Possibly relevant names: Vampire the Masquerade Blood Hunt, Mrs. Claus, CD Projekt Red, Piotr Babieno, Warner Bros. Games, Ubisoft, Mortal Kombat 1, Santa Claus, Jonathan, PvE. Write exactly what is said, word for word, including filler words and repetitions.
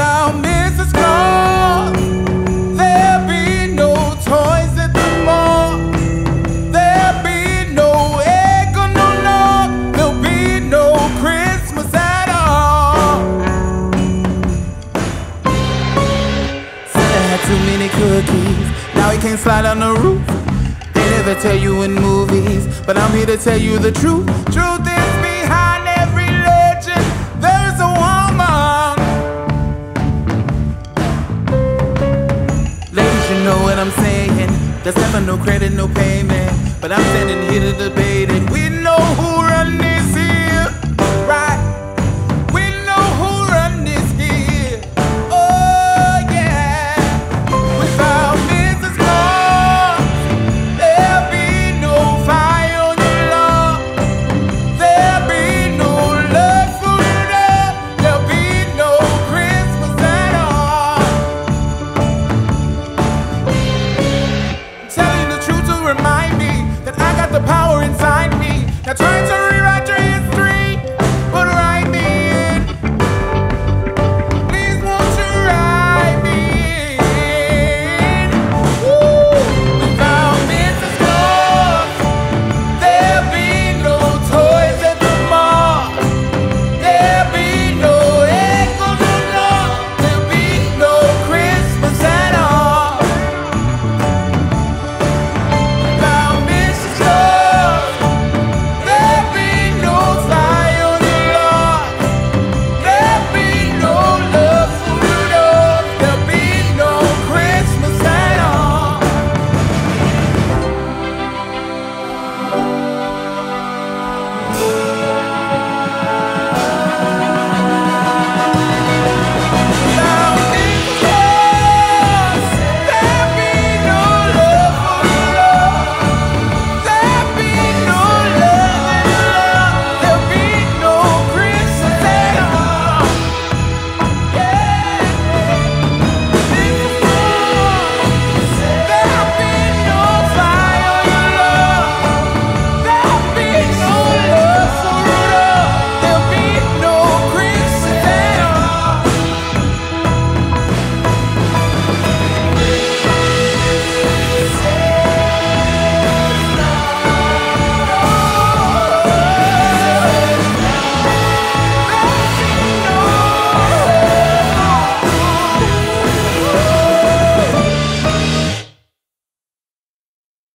Now, missus Claus, there'll be no toys at the mall. There'll be no egg or no nog. There'll be no Christmas at all. Santa had too many cookies. Now he can't slide on the roof. They never tell you in movies, but I'm here to tell you the truth. Truth is behind every legend, there's a woman. Ladies, you know what I'm saying. There's never no credit, no payment, but I'm standing here.